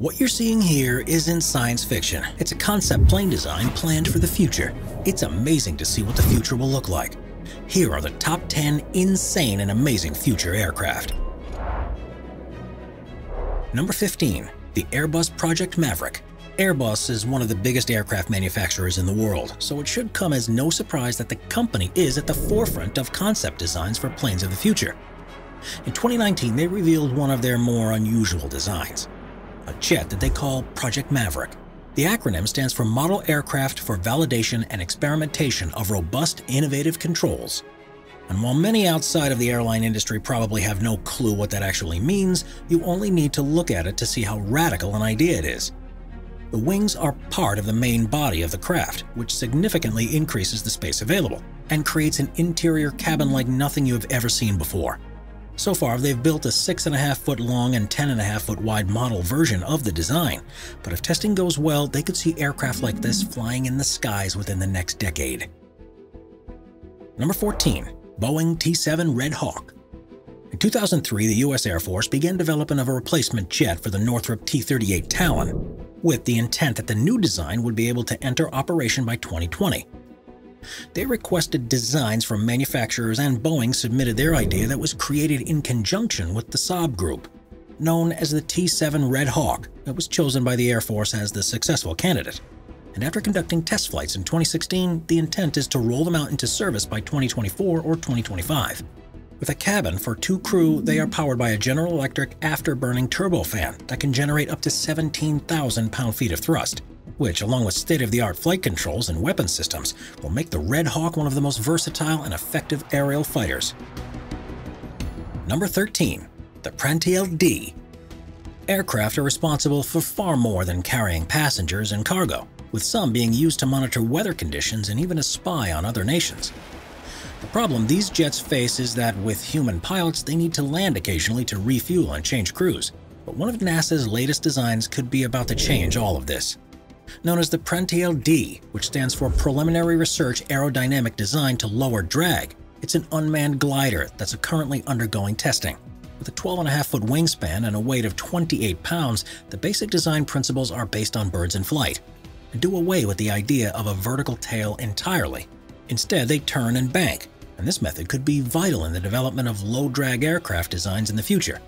What you're seeing here isn't science fiction. It's a concept plane design planned for the future. It's amazing to see what the future will look like. Here are the top 10 insane and amazing future aircraft. Number 15, the Airbus Project Maverick. Airbus is one of the biggest aircraft manufacturers in the world, so it should come as no surprise that the company is at the forefront of concept designs for planes of the future. In 2019, they revealed one of their more unusual designs, a jet that they call Project Maverick. The acronym stands for Model Aircraft for Validation and Experimentation of Robust Innovative Controls. And while many outside of the airline industry probably have no clue what that actually means, you only need to look at it to see how radical an idea it is. The wings are part of the main body of the craft, which significantly increases the space available and creates an interior cabin like nothing you have ever seen before. So far, they've built a 6.5-foot long and 10.5-foot wide model version of the design, but if testing goes well, they could see aircraft like this flying in the skies within the next decade. Number 14. Boeing T-7 Red Hawk. In 2003, the U.S. Air Force began development of a replacement jet for the Northrop T-38 Talon, with the intent that the new design would be able to enter operation by 2020. They requested designs from manufacturers, and Boeing submitted their idea that was created in conjunction with the Saab Group. Known as the T-7 Red Hawk, it was chosen by the Air Force as the successful candidate. And after conducting test flights in 2016, the intent is to roll them out into service by 2024 or 2025. With a cabin for two crew, they are powered by a General Electric afterburning turbofan that can generate up to 17,000 pound-feet of thrust, which, along with state-of-the-art flight controls and weapon systems, will make the Red Hawk one of the most versatile and effective aerial fighters. Number 13. The PRANDTL-D. Aircraft are responsible for far more than carrying passengers and cargo, with some being used to monitor weather conditions and even to spy on other nations. The problem these jets face is that with human pilots, they need to land occasionally to refuel and change crews. But one of NASA's latest designs could be about to change all of this. Known as the PRANDTL-D, which stands for Preliminary Research Aerodynamic Design to Lower Drag, it's an unmanned glider that's currently undergoing testing. With a 12.5-foot wingspan and a weight of 28 pounds, the basic design principles are based on birds in flight, and do away with the idea of a vertical tail entirely. Instead, they turn and bank, and this method could be vital in the development of low-drag aircraft designs in the future.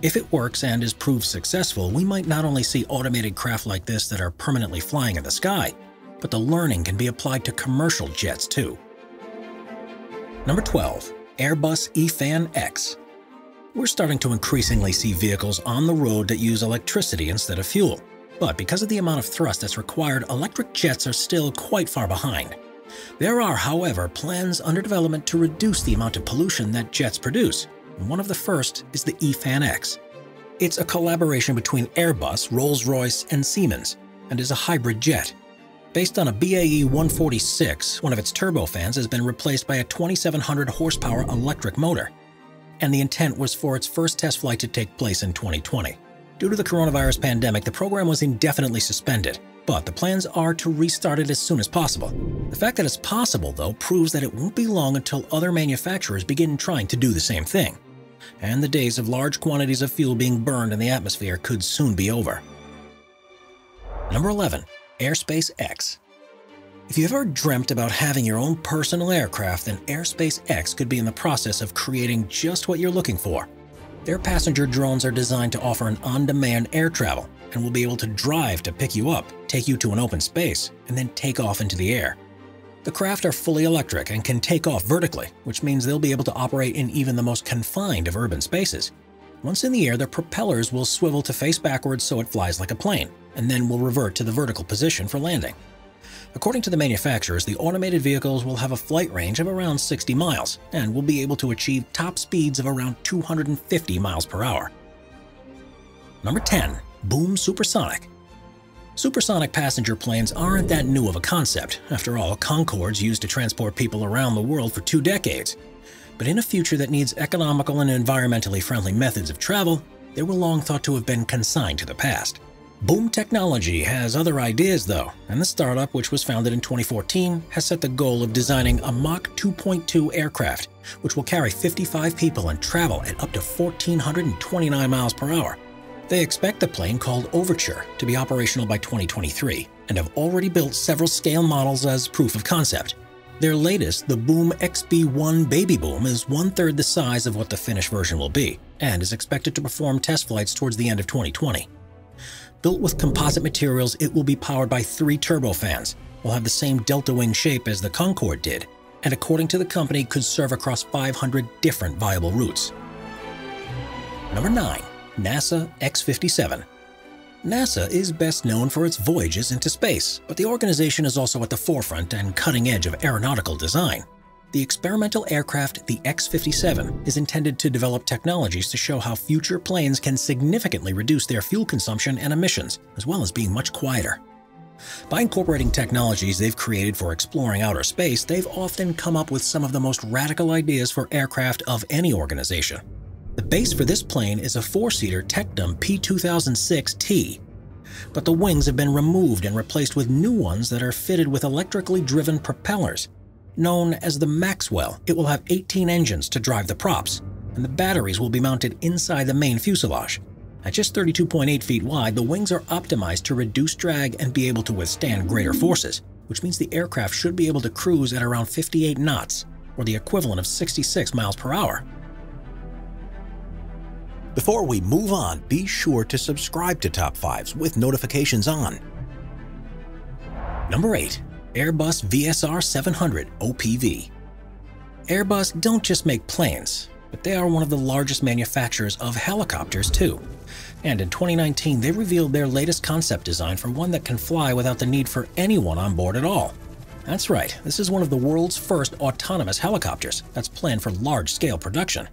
If it works and is proved successful, we might not only see automated craft like this that are permanently flying in the sky, but the learning can be applied to commercial jets too. Number 12. Airbus E-Fan X. We're starting to increasingly see vehicles on the road that use electricity instead of fuel. But because of the amount of thrust that's required, electric jets are still quite far behind. There are, however, plans under development to reduce the amount of pollution that jets produce, and one of the first is the E-Fan X. It's a collaboration between Airbus, Rolls-Royce, and Siemens, and is a hybrid jet. Based on a BAE 146, one of its turbofans has been replaced by a 2,700 horsepower electric motor, and the intent was for its first test flight to take place in 2020. Due to the coronavirus pandemic, the program was indefinitely suspended, but the plans are to restart it as soon as possible. The fact that it's possible, though, proves that it won't be long until other manufacturers begin trying to do the same thing. And the days of large quantities of fuel being burned in the atmosphere could soon be over. Number 11. Airspace X. If you've ever dreamt about having your own personal aircraft, then Airspace X could be in the process of creating just what you're looking for. Their passenger drones are designed to offer an on-demand air travel and will be able to drive to pick you up, take you to an open space, and then take off into the air. The craft are fully electric and can take off vertically, which means they'll be able to operate in even the most confined of urban spaces. Once in the air, their propellers will swivel to face backwards so it flies like a plane, and then will revert to the vertical position for landing. According to the manufacturers, the automated vehicles will have a flight range of around 60 miles and will be able to achieve top speeds of around 250 miles per hour. Number 10. Boom Supersonic. Supersonic passenger planes aren't that new of a concept. After all, Concorde's used to transport people around the world for 2 decades. But in a future that needs economical and environmentally friendly methods of travel, they were long thought to have been consigned to the past. Boom Technology has other ideas, though, and the startup, which was founded in 2014, has set the goal of designing a Mach 2.2 aircraft, which will carry 55 people and travel at up to 1,429 miles per hour. They expect the plane called Overture to be operational by 2023 and have already built several scale models as proof of concept. Their latest, the Boom XB1 Baby Boom, is one-third the size of what the finished version will be and is expected to perform test flights towards the end of 2020. Built with composite materials, it will be powered by 3 turbofans, will have the same delta wing shape as the Concorde did, and according to the company, could serve across 500 different viable routes. Number 9. NASA X-57. NASA is best known for its voyages into space, but the organization is also at the forefront and cutting edge of aeronautical design. The experimental aircraft, the X-57, is intended to develop technologies to show how future planes can significantly reduce their fuel consumption and emissions, as well as being much quieter. By incorporating technologies they've created for exploring outer space, they've often come up with some of the most radical ideas for aircraft of any organization. The base for this plane is a 4-seater Tecnam P2006T, but the wings have been removed and replaced with new ones that are fitted with electrically driven propellers. Known as the Maxwell, it will have 18 engines to drive the props, and the batteries will be mounted inside the main fuselage. At just 32.8 feet wide, the wings are optimized to reduce drag and be able to withstand greater forces, which means the aircraft should be able to cruise at around 58 knots, or the equivalent of 66 miles per hour. Before we move on, be sure to subscribe to Top Fives with notifications on. Number 8. Airbus VSR700 OPV. Airbus don't just make planes, but they are one of the largest manufacturers of helicopters too. And in 2019, they revealed their latest concept design for one that can fly without the need for anyone on board at all. That's right, this is one of the world's first autonomous helicopters that's planned for large-scale production.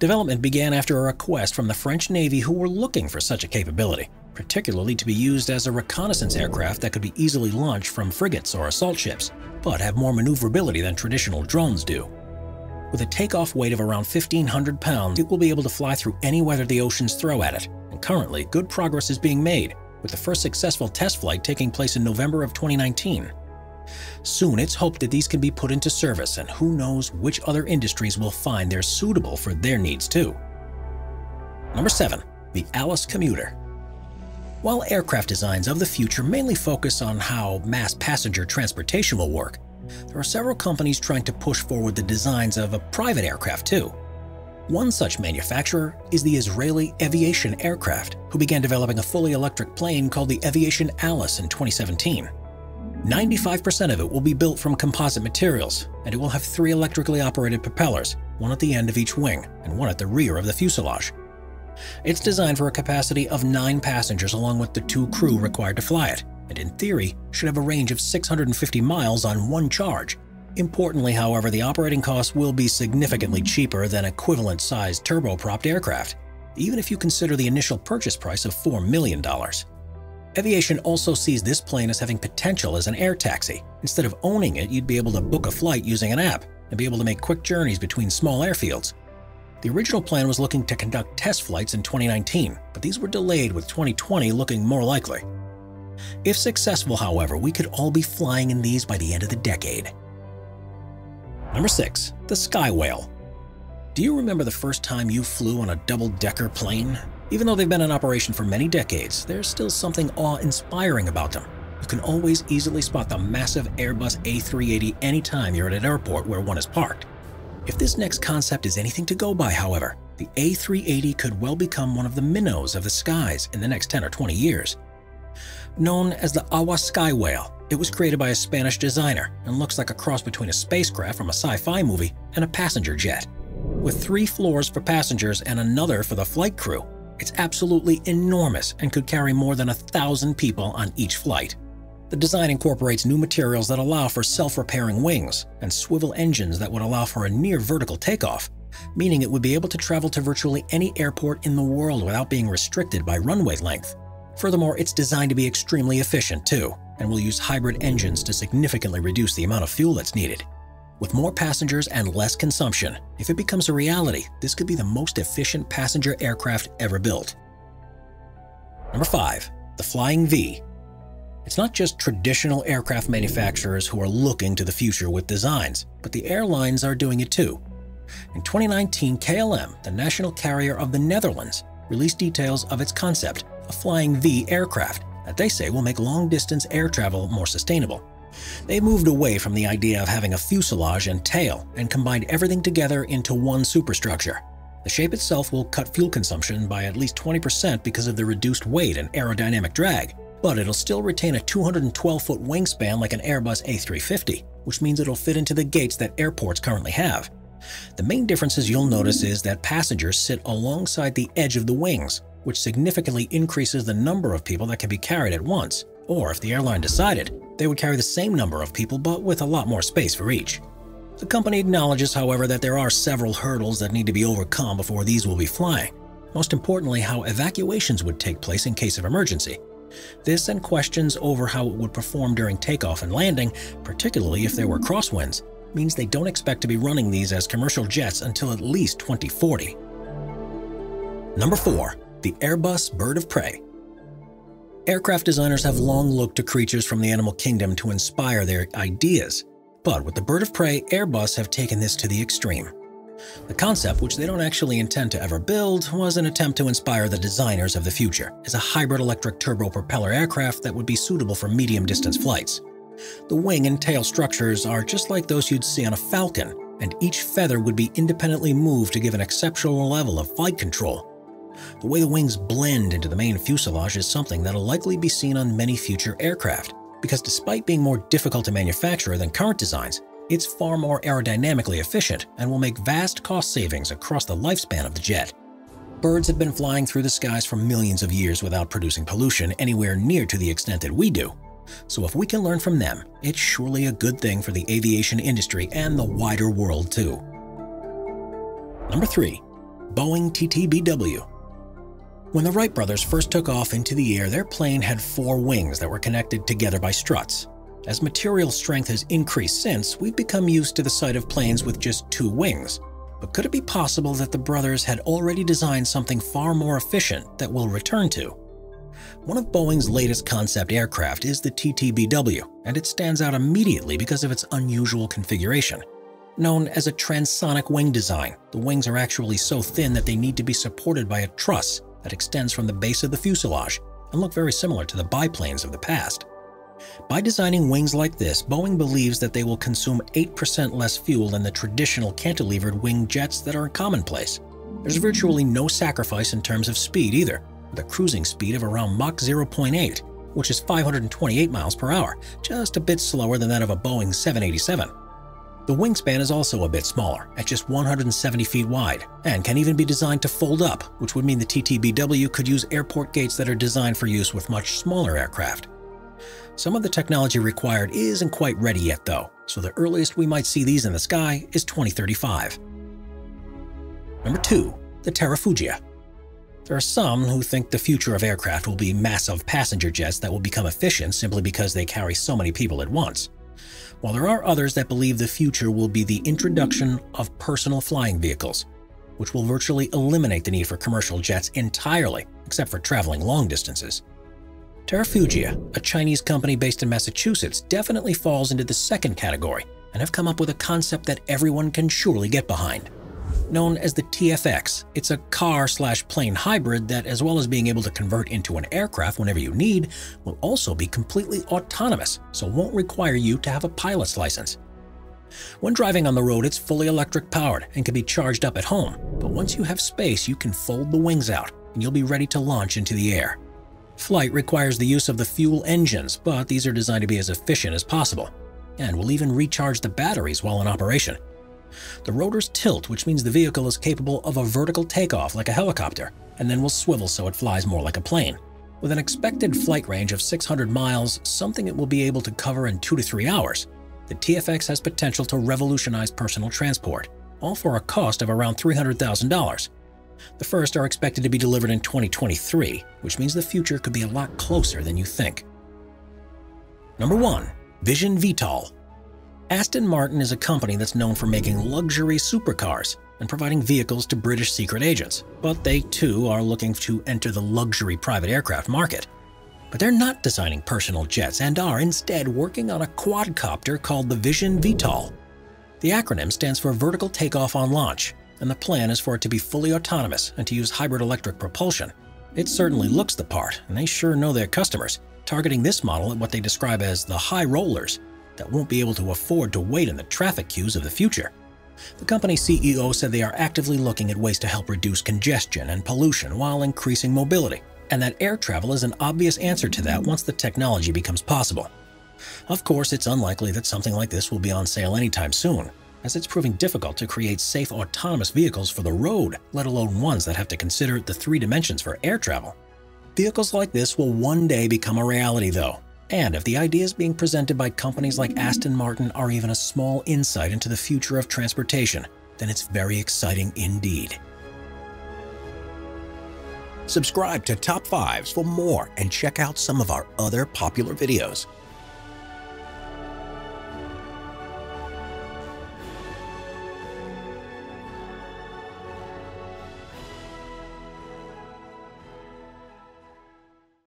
Development began after a request from the French Navy, who were looking for such a capability, particularly to be used as a reconnaissance aircraft that could be easily launched from frigates or assault ships, but have more maneuverability than traditional drones do. With a takeoff weight of around 1,500 pounds, it will be able to fly through any weather the oceans throw at it, and currently good progress is being made, with the first successful test flight taking place in November of 2019. Soon, it's hoped that these can be put into service, and who knows which other industries will find they're suitable for their needs too. Number 7. The Alice Commuter. While aircraft designs of the future mainly focus on how mass passenger transportation will work, there are several companies trying to push forward the designs of a private aircraft too. One such manufacturer is the Israeli Aviation Aircraft, who began developing a fully electric plane called the Aviation Alice in 2017. 95% of it will be built from composite materials, and it will have 3 electrically operated propellers, one at the end of each wing and one at the rear of the fuselage. It's designed for a capacity of 9 passengers along with the 2 crew required to fly it, and in theory should have a range of 650 miles on one charge. Importantly, however, the operating costs will be significantly cheaper than equivalent-sized turboprop aircraft, even if you consider the initial purchase price of $4 million. Aviation also sees this plane as having potential as an air taxi. Instead of owning it, you'd be able to book a flight using an app and be able to make quick journeys between small airfields. The original plan was looking to conduct test flights in 2019, but these were delayed, with 2020 looking more likely. If successful, however, we could all be flying in these by the end of the decade. Number 6. The Sky Whale. Do you remember the first time you flew on a double-decker plane? Even though they've been in operation for many decades, there's still something awe-inspiring about them. You can always easily spot the massive Airbus A380 anytime you're at an airport where one is parked. If this next concept is anything to go by, however, the A380 could well become one of the minnows of the skies in the next 10 or 20 years. Known as the AWWA-Sky Whale, it was created by a Spanish designer and looks like a cross between a spacecraft from a sci-fi movie and a passenger jet. With 3 floors for passengers and another for the flight crew, it's absolutely enormous and could carry more than 1,000 people on each flight. The design incorporates new materials that allow for self-repairing wings and swivel engines that would allow for a near-vertical takeoff, meaning it would be able to travel to virtually any airport in the world without being restricted by runway length. Furthermore, it's designed to be extremely efficient too, and will use hybrid engines to significantly reduce the amount of fuel that's needed. With more passengers and less consumption, if it becomes a reality, this could be the most efficient passenger aircraft ever built. Number 5. The Flying V. It's not just traditional aircraft manufacturers who are looking to the future with designs, but the airlines are doing it too. In 2019, KLM, the national carrier of the Netherlands, released details of its concept, a Flying V aircraft that they say will make long-distance air travel more sustainable. They moved away from the idea of having a fuselage and tail and combined everything together into one superstructure. The shape itself will cut fuel consumption by at least 20% because of the reduced weight and aerodynamic drag, but it'll still retain a 212-foot wingspan like an Airbus A350, which means it'll fit into the gates that airports currently have. The main differences you'll notice is that passengers sit alongside the edge of the wings, which significantly increases the number of people that can be carried at once, or if the airline decided, they would carry the same number of people but with a lot more space for each. The company acknowledges, however, that there are several hurdles that need to be overcome before these will be flying, most importantly how evacuations would take place in case of emergency. This and questions over how it would perform during takeoff and landing, particularly if there were crosswinds, means they don't expect to be running these as commercial jets until at least 2040. Number 4. The Airbus Bird of Prey. Aircraft designers have long looked to creatures from the animal kingdom to inspire their ideas. But with the Bird of Prey, Airbus have taken this to the extreme. The concept, which they don't actually intend to ever build, was an attempt to inspire the designers of the future as a hybrid electric turbopropeller aircraft that would be suitable for medium-distance flights. The wing and tail structures are just like those you'd see on a Falcon, and each feather would be independently moved to give an exceptional level of flight control. The way the wings blend into the main fuselage is something that'll likely be seen on many future aircraft, because despite being more difficult to manufacture than current designs, it's far more aerodynamically efficient and will make vast cost savings across the lifespan of the jet. Birds have been flying through the skies for millions of years without producing pollution anywhere near to the extent that we do. So if we can learn from them, it's surely a good thing for the aviation industry and the wider world too. Number 3. Boeing TTBW. When the Wright brothers first took off into the air, their plane had four wings that were connected together by struts. As material strength has increased since, we've become used to the sight of planes with just two wings. But could it be possible that the brothers had already designed something far more efficient that we'll return to? One of Boeing's latest concept aircraft is the TTBW, and it stands out immediately because of its unusual configuration. Known as a transonic wing design, the wings are actually so thin that they need to be supported by a truss that extends from the base of the fuselage and look very similar to the biplanes of the past. By designing wings like this, Boeing believes that they will consume 8% less fuel than the traditional cantilevered wing jets that are commonplace. There's virtually no sacrifice in terms of speed either, with a cruising speed of around Mach 0.8, which is 528 miles per hour, just a bit slower than that of a Boeing 787. The wingspan is also a bit smaller, at just 170 feet wide, and can even be designed to fold up, which would mean the TTBW could use airport gates that are designed for use with much smaller aircraft. Some of the technology required isn't quite ready yet though, so the earliest we might see these in the sky is 2035. Number 2. The Terrafugia. There are some who think the future of aircraft will be massive passenger jets that will become efficient simply because they carry so many people at once. While there are others that believe the future will be the introduction of personal flying vehicles, which will virtually eliminate the need for commercial jets entirely, except for traveling long distances. Terrafugia, a Chinese company based in Massachusetts, definitely falls into the second category and have come up with a concept that everyone can surely get behind. Known as the TFX, it's a car/plane hybrid that, as well as being able to convert into an aircraft whenever you need, will also be completely autonomous, so won't require you to have a pilot's license. When driving on the road, it's fully electric powered and can be charged up at home, but once you have space, you can fold the wings out and you'll be ready to launch into the air. Flight requires the use of the fuel engines, but these are designed to be as efficient as possible, and will even recharge the batteries while in operation. The rotors tilt, which means the vehicle is capable of a vertical takeoff like a helicopter, and then will swivel so it flies more like a plane. With an expected flight range of 600 miles, something it will be able to cover in 2 to 3 hours, the TFX has potential to revolutionize personal transport, all for a cost of around $300,000. The first are expected to be delivered in 2023, which means the future could be a lot closer than you think. Number 1. Vision VTOL. Aston Martin is a company that's known for making luxury supercars and providing vehicles to British secret agents, but they too are looking to enter the luxury private aircraft market. But they're not designing personal jets and are instead working on a quadcopter called the Vision VTOL. The acronym stands for Vertical Takeoff on Launch, and the plan is for it to be fully autonomous and to use hybrid electric propulsion. It certainly looks the part, and they sure know their customers, targeting this model at what they describe as the high rollers that won't be able to afford to wait in the traffic queues of the future. The company's CEO said they are actively looking at ways to help reduce congestion and pollution while increasing mobility, and that air travel is an obvious answer to that once the technology becomes possible. Of course, it's unlikely that something like this will be on sale anytime soon, as it's proving difficult to create safe autonomous vehicles for the road, let alone ones that have to consider the three dimensions for air travel. Vehicles like this will one day become a reality, though, and if the ideas being presented by companies like Aston Martin are even a small insight into the future of transportation, then it's very exciting indeed. Subscribe to Top Fives for more and check out some of our other popular videos.